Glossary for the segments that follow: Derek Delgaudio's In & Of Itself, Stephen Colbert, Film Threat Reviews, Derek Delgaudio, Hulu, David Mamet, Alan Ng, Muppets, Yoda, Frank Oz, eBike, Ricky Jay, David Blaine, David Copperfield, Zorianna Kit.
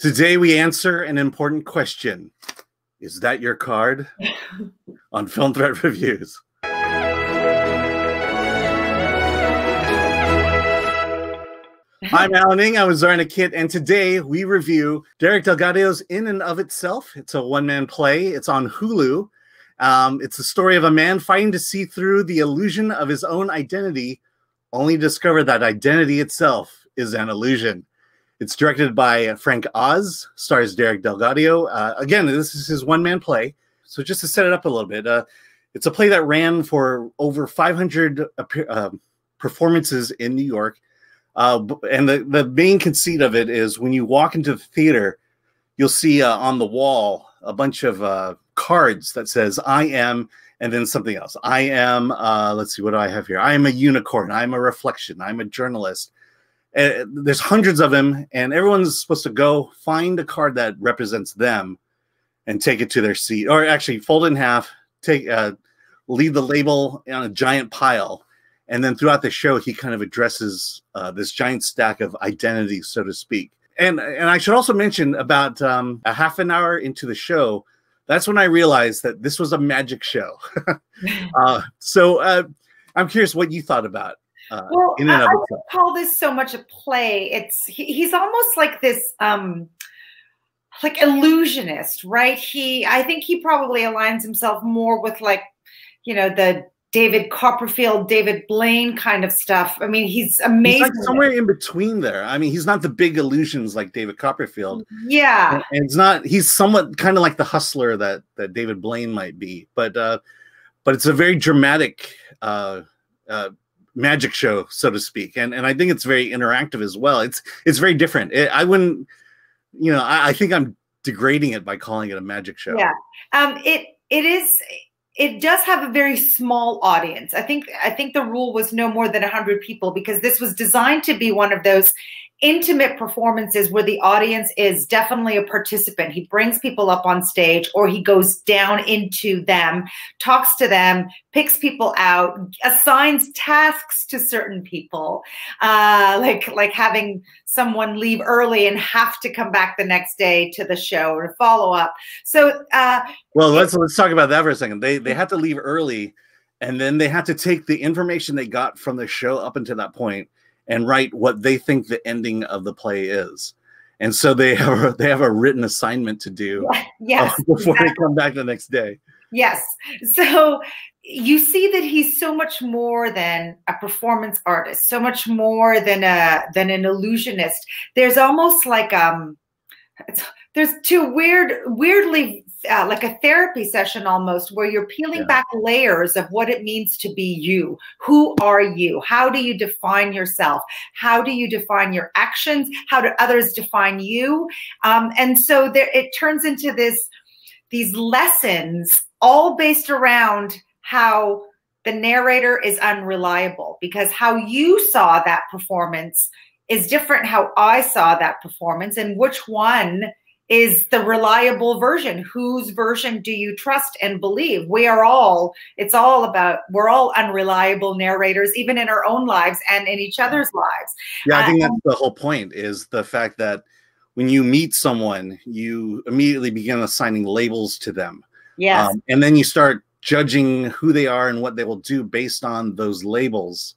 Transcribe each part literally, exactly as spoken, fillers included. Today we answer an important question. Is that your card? On Film Threat Reviews. I'm Alan Ng, I was Zorianna Kit, and today we review Derek Delgaudio's In and of Itself. It's a one-man play. It's on Hulu. Um, it's the story of a man fighting to see through the illusion of his own identity, only to discover that identity itself is an illusion. It's directed by Frank Oz, stars Derek Delgaudio. Uh, again, this is his one-man play. So just to set it up a little bit, uh, it's a play that ran for over five hundred uh, performances in New York. Uh, and the, the main conceit of it is when you walk into the theater, you'll see uh, on the wall a bunch of uh, cards that says, I am, and then something else. I am, uh, let's see, what do I have here? I am a unicorn. I'm a reflection. I'm a journalist. And there's hundreds of them, and everyone's supposed to go find a card that represents them and take it to their seat, or actually fold it in half, take, uh, leave the label on a giant pile. And then throughout the show, he kind of addresses uh, this giant stack of identities, so to speak. And and I should also mention about um, a half an hour into the show, that's when I realized that this was a magic show. uh, so uh, I'm curious what you thought about. Uh, well, in and I, I would call this so much a play. It's he, he's almost like this, um, like illusionist, right? He I think he probably aligns himself more with like, you know, the David Copperfield, David Blaine kind of stuff. I mean, he's amazing. He's like somewhere in between there. I mean, he's not the big illusions like David Copperfield. Yeah, and, and it's not. He's somewhat kind of like the hustler that that David Blaine might be, but uh, but it's a very dramatic uh, uh, magic show, so to speak, and and I think it's very interactive as well. It's it's very different. It, I wouldn't, you know, I, I think I'm degrading it by calling it a magic show. Yeah, um, it it is. It does have a very small audience. I think I think the rule was no more than one hundred people, because this was designed to be one of those intimate performances where the audience is definitely a participant. He brings people up on stage, or he goes down into them, talks to them, picks people out, assigns tasks to certain people, uh, like like having someone leave early and have to come back the next day to the show or follow up. So, uh, well, let's let's talk about that for a second. They they had to leave early, and then they had to take the information they got from the show up until that point and write what they think the ending of the play is. And so they have a, they have a written assignment to do yes, uh, before exactly. they come back the next day. Yes. So you see that he's so much more than a performance artist, so much more than a than an illusionist. There's almost like um it's, there's two weird weirdly Uh, like a therapy session almost, where you're peeling yeah. back layers of what it means to be you. Who are you? How do you define yourself? How do you define your actions? How do others define you? Um, and so there, it turns into this, these lessons all based around how the narrator is unreliable, because how you saw that performance is different how I saw that performance, and which one is the reliable version? Whose version do you trust and believe? We are all, it's all about, we're all unreliable narrators, even in our own lives and in each other's lives. Yeah, I think um, that's the whole point, is the fact that when you meet someone, you immediately begin assigning labels to them. Yes. Um, and then you start judging who they are and what they will do based on those labels.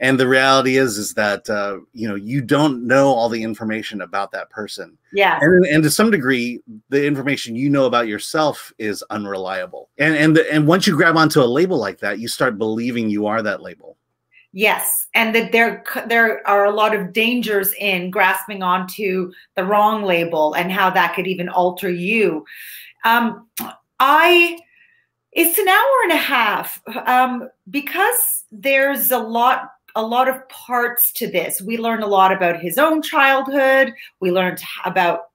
And the reality is, is that, uh, you know, you don't know all the information about that person. Yeah. And, and to some degree, the information you know about yourself is unreliable. And, and, the, and once you grab onto a label like that, you start believing you are that label. Yes. And that there, there are a lot of dangers in grasping onto the wrong label and how that could even alter you. Um, I... It's an hour and a half um, because there's a lot, a lot of parts to this. We learn a lot about his own childhood. We learned about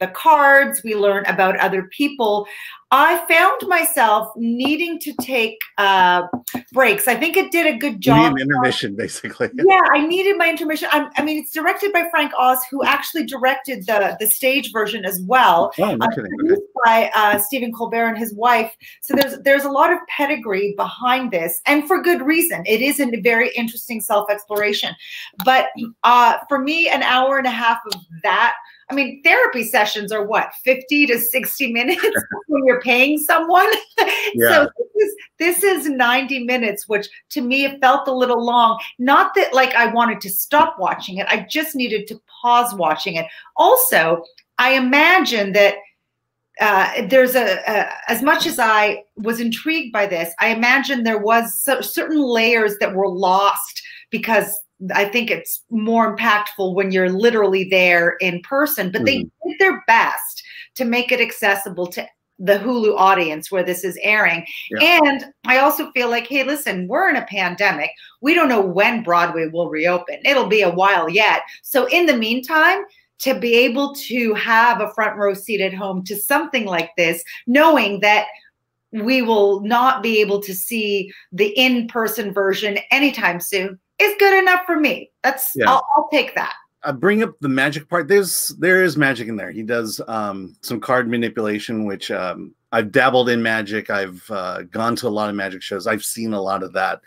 the cards. We learn about other people. I found myself needing to take uh, breaks. I think it did a good job. You need an intermission, basically. Yeah, I needed my intermission. I'm, I mean, it's directed by Frank Oz, who actually directed the the stage version as well. Oh, I'm uh, kidding. Produced by uh, Stephen Colbert and his wife. So there's there's a lot of pedigree behind this, and for good reason. It is a very interesting self exploration. But uh, for me, an hour and a half of that. I mean, therapy sessions are what, fifty to sixty minutes when you're paying someone? Yeah. So this is, this is ninety minutes, which to me, it felt a little long. Not that like I wanted to stop watching it. I just needed to pause watching it. Also, I imagine that uh, there's a, a, as much as I was intrigued by this, I imagine there was so, certain layers that were lost, because I think it's more impactful when you're literally there in person, but they mm-hmm. did their best to make it accessible to the Hulu audience where this is airing. Yeah. And I also feel like, hey, listen, we're in a pandemic. We don't know when Broadway will reopen. It'll be a while yet. So in the meantime, to be able to have a front row seat at home to something like this, knowing that we will not be able to see the in-person version anytime soon, is good enough for me. That's yeah. I'll, I'll take that. I bring up the magic part. There's there is magic in there. He does um, some card manipulation, which um, I've dabbled in magic. I've uh, gone to a lot of magic shows. I've seen a lot of that,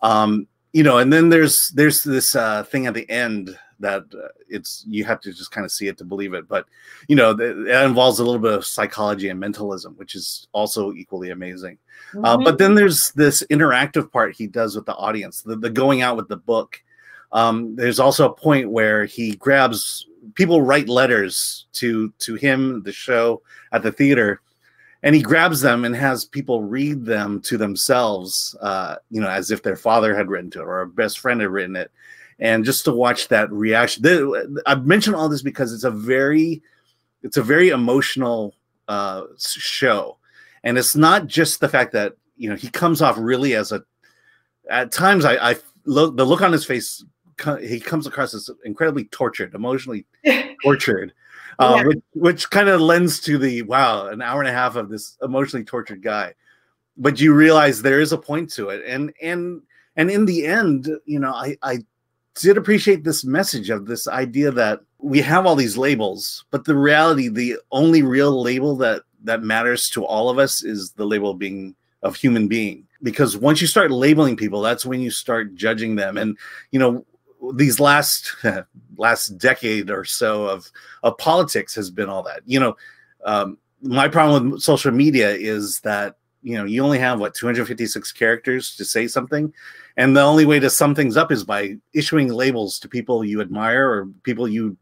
um, you know. And then there's there's this uh, thing at the end that uh, it's you have to just kind of see it to believe it. But you know, th that involves a little bit of psychology and mentalism, which is also equally amazing. Mm-hmm. Uh, but then there's this interactive part he does with the audience, the, the going out with the book. Um, there's also a point where he grabs people write letters to to him, the show at the theater, and he grabs them and has people read them to themselves, uh, you know, as if their father had written to it or a best friend had written it. And just to watch that reaction, I've mentioned all this because it's a very, it's a very emotional uh, show, and it's not just the fact that you know he comes off really as a. At times, I, I look the look on his face. He comes across as incredibly tortured, emotionally tortured, uh, yeah. which, which kind of lends to the wow, an hour and a half of this emotionally tortured guy. But you realize there is a point to it, and and and in the end, you know, I I. did appreciate this message of this idea that we have all these labels, but the reality, the only real label that that matters to all of us is the label being of human being. Because once you start labeling people, that's when you start judging them. And you know, these last last decade or so of of politics has been all that. You know, um, my problem with social media is that you know you only have what two hundred fifty-six characters to say something. And the only way to sum things up is by issuing labels to people you admire or people you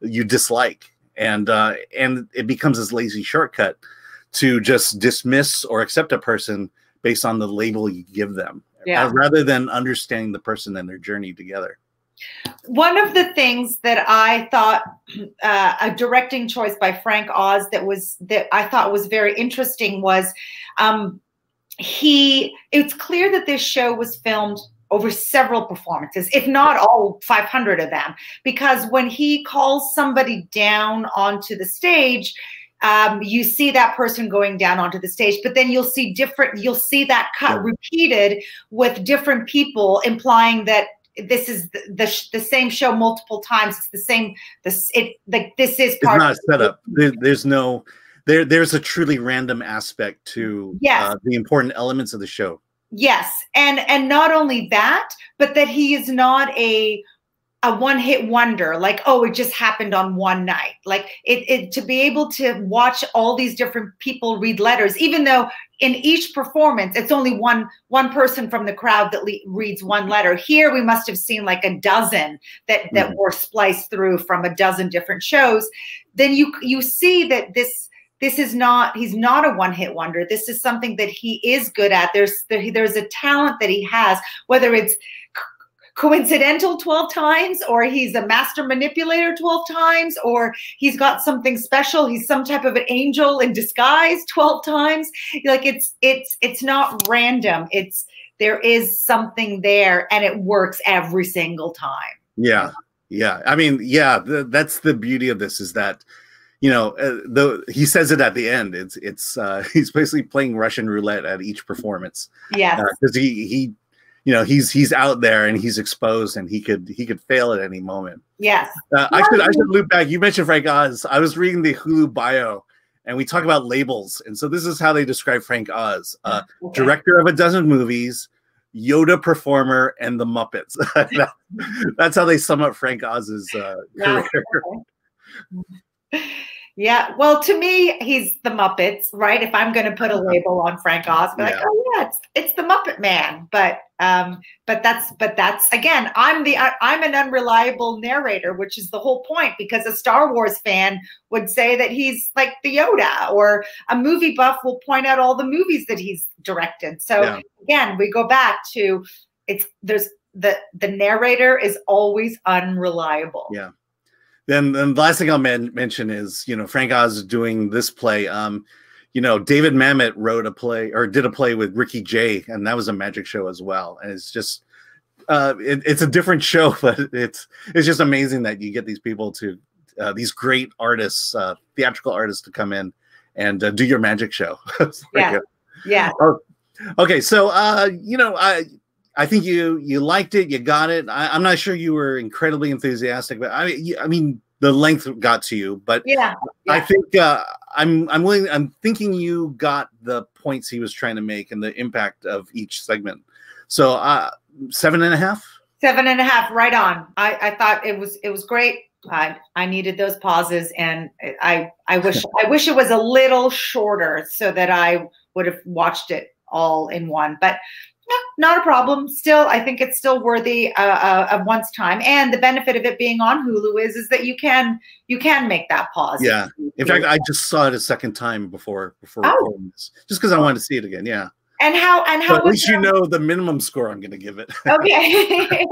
you dislike, and uh, and it becomes this lazy shortcut to just dismiss or accept a person based on the label you give them, yeah. rather than understanding the person and their journey together. One of the things that I thought uh, a directing choice by Frank Oz that was that I thought was very interesting was. Um, He, it's clear that this show was filmed over several performances, if not all five hundred of them, because when he calls somebody down onto the stage, um, you see that person going down onto the stage, but then you'll see different, you'll see that cut repeated with different people, implying that this is the the, the same show multiple times. It's the same. This it like this is part. It's not a setup. There, there's no. There, there's a truly random aspect to yes. uh, the important elements of the show. Yes, and and not only that, but that he is not a a one-hit wonder. Like, oh, it just happened on one night. Like, it, it to be able to watch all these different people read letters, even though in each performance it's only one one person from the crowd that le reads one letter. Here we must have seen like a dozen that that mm-hmm. were spliced through from a dozen different shows. Then you you see that this. This is not, he's not a one-hit wonder. This is something that he is good at. There's there's a talent that he has, whether it's coincidental twelve times or he's a master manipulator twelve times or he's got something special. He's some type of an angel in disguise twelve times. Like it's, it's, it's not random. It's, there is something there and it works every single time. Yeah. Yeah. I mean, yeah, th that's the beauty of this is that you know, uh, the, he says it at the end. It's it's uh, he's basically playing Russian roulette at each performance. Yeah, because uh, he he, you know, he's he's out there and he's exposed and he could he could fail at any moment. Yes, uh, I should I should loop back. You mentioned Frank Oz. I was reading the Hulu bio and we talk about labels, and so this is how they describe Frank Oz: uh, okay. director of a dozen movies, Yoda performer, and the Muppets. that, that's how they sum up Frank Oz's uh, career. Yeah. Well, to me, he's the Muppets, right? If I'm going to put a label on Frank Oz, I'd be yeah. like, oh yeah, it's, it's the Muppet Man. But, um, but that's, but that's, again, I'm the, I, I'm an unreliable narrator, which is the whole point, because a Star Wars fan would say that he's like the Yoda, or a movie buff will point out all the movies that he's directed. So yeah. again, we go back to it's, there's the, the narrator is always unreliable. Yeah. Then, then the last thing I'll men mention is, you know, Frank Oz is doing this play. Um, you know, David Mamet wrote a play or did a play with Ricky Jay, and that was a magic show as well. And it's just, uh, it, it's a different show, but it's it's just amazing that you get these people to, uh, these great artists, uh, theatrical artists to come in and uh, do your magic show. Yeah, good. yeah. Oh, okay, so, uh, you know, I... I think you you liked it, you got it. I, I'm not sure you were incredibly enthusiastic, but I mean, I mean the length got to you. But yeah, yeah. I think uh, I'm I'm willing. I'm thinking you got the points he was trying to make and the impact of each segment. So uh, seven and a half. Seven and a half, right on. I, I thought it was it was great. I I needed those pauses, and I I wish I wish it was a little shorter so that I would have watched it all in one, but. No, not a problem. Still, I think it's still worthy uh, uh, of one's time. And the benefit of it being on Hulu is is that you can you can make that pause. Yeah. In fact, I just saw it a second time before before oh. recording this, just because I wanted to see it again. Yeah. And how and how? But at least you know the minimum score I'm going to give it. Okay.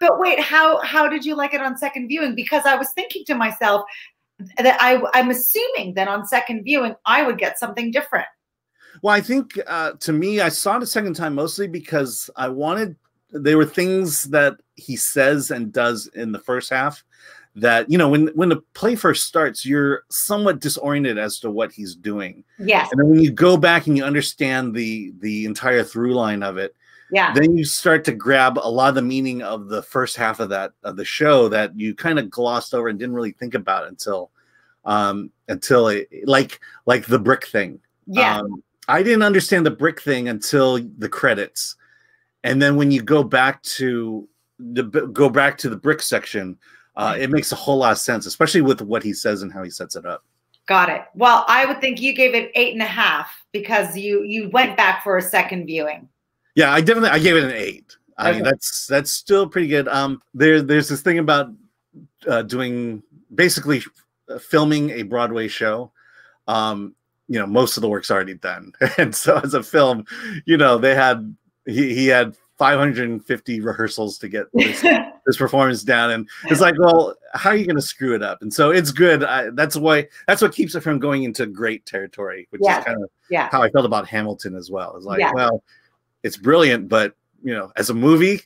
But wait, how how did you like it on second viewing? Because I was thinking to myself that I I'm assuming that on second viewing I would get something different. Well, I think uh, to me, I saw it a second time mostly because I wanted, there were things that he says and does in the first half that, you know, when, when the play first starts, you're somewhat disoriented as to what he's doing. Yes. And then when you go back and you understand the, the entire through line of it, yeah. then you start to grab a lot of the meaning of the first half of that, of the show that you kind of glossed over and didn't really think about until, um, until it, like, like the brick thing. Yeah. Um, I didn't understand the brick thing until the credits, and then when you go back to the go back to the brick section, uh, it makes a whole lot of sense, especially with what he says and how he sets it up. Got it. Well, I would think you gave it eight and a half because you you went back for a second viewing. Yeah, I definitely I gave it an eight. Okay. I mean, that's that's still pretty good. Um, there there's this thing about uh, doing basically filming a Broadway show. Um, you know, most of the work's already done. And so as a film, you know, they had, he, he had five hundred fifty rehearsals to get this, this performance down. And it's like, well, how are you going to screw it up? And so it's good. I, that's why, that's what keeps it from going into great territory, which yeah. is kind of yeah. how I felt about Hamilton as well. It's like, yeah. well, it's brilliant, but you know, as a movie,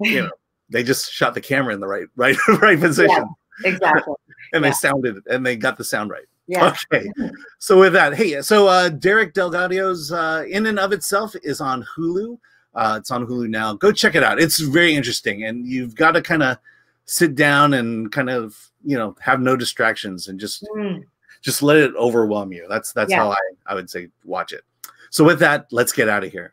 you know, they just shot the camera in the right, right, right position. Yeah, exactly. and yeah. they sounded, and they got the sound right. Yeah. Okay. So with that, hey, so uh, Derek Delgaudio's uh, In and of Itself is on Hulu. Uh, it's on Hulu now. Go check it out. It's very interesting, and you've got to kind of sit down and kind of you know have no distractions and just mm. just let it overwhelm you. That's that's yeah. how I I would say watch it. So with that, let's get out of here.